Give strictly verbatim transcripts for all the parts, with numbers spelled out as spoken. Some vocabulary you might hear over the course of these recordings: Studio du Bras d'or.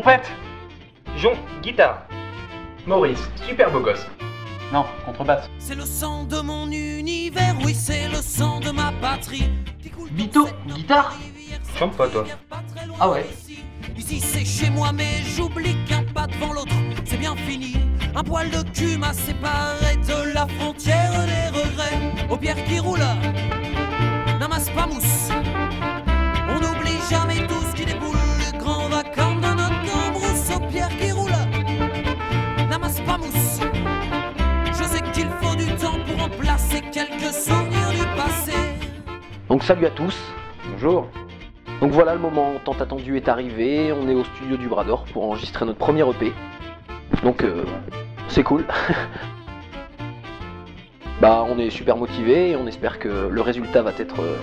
trompette. Jon, guitare. Maurice, super beau gosse. Non, contrebasse. C'est le sang de mon univers, oui c'est le sang de ma patrie. Bito, guitare. Chante pas toi. Ah ouais. Ici c'est chez moi mais j'oublie qu'un pas devant l'autre, c'est bien fini. Un poil de cul m'a séparé de la frontière des regrets. Aux pierres qui roulent, n'amasse pas mousse. On n'oublie jamais tout ce qui déboule. Le grand vacarme de notre cambrousse. Aux pierres qui roulent, n'amasse pas mousse. Je sais qu'il faut du temps pour remplacer quelques souvenirs du passé. Donc salut à tous, bonjour. Donc voilà, le moment tant attendu est arrivé, on est au studio du Bras d'or pour enregistrer notre premier E P. Donc euh, c'est cool. Bah on est super motivés et on espère que le résultat va être euh,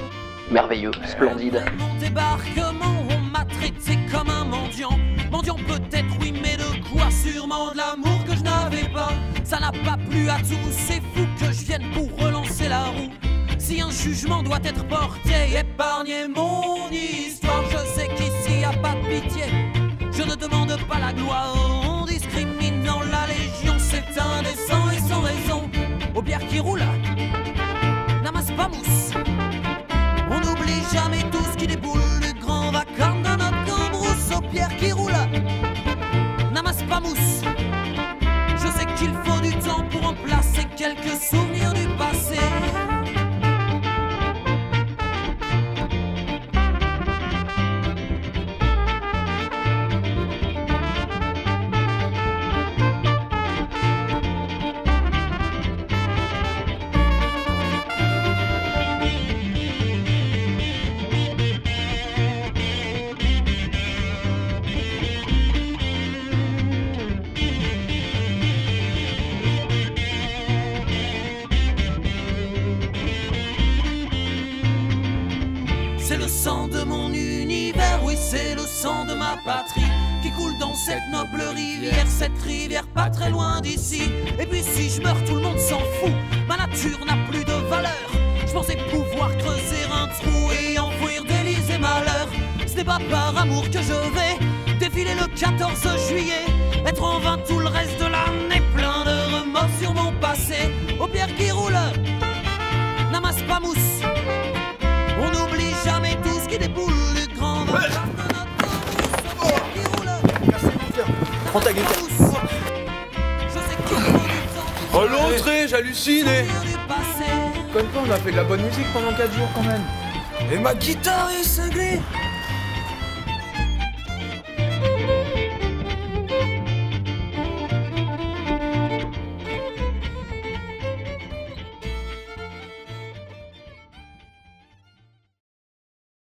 merveilleux, splendide. Mon débarquement, on m'a traité comme un mendiant. Mendiant peut-être oui, mais de quoi? Sûrement de l'amour que je n'avais pas. Ça n'a pas plu à tous, c'est fou que je vienne pour relancer la roue. Si un jugement doit être porté, épargnez mon histoire. Je sais qu'ici y a pas de pitié, je ne demande pas la gloire. On discrimine dans la légion, c'est indécent et sans raison. Aux bières qui roulent, n'amasse pas mousse. On n'oublie jamais tout ce qui déboule. Le grand vacarme de notre cambrousse. Aux bières qui roulent, n'amasse pas mousse. Je sais qu'il faut du temps pour remplacer quelques souvenirs du passé. C'est le sang de mon univers, oui c'est le sang de ma patrie qui coule dans cette noble rivière, cette rivière pas très loin d'ici. Et puis si je meurs tout le monde s'en fout, ma nature n'a plus de valeur. Je pensais pouvoir creuser un trou et enfouir délices et malheurs. Ce n'est pas par amour que je vais défiler le quatorze juillet, être en vain tout le reste de l'année, plein de remords sur mon passé. Aux pierres qui roulent, n'amasse pas mousse. On n'oublie jamais tout ce qui déboule. Le grand ouais. Oh. Merci, tiens. Prends ta guitare. Oh l'entrée, j'hallucine. Comme quoi on a fait de la bonne musique pendant quatre jours quand même. Et ma guitare est cinglée.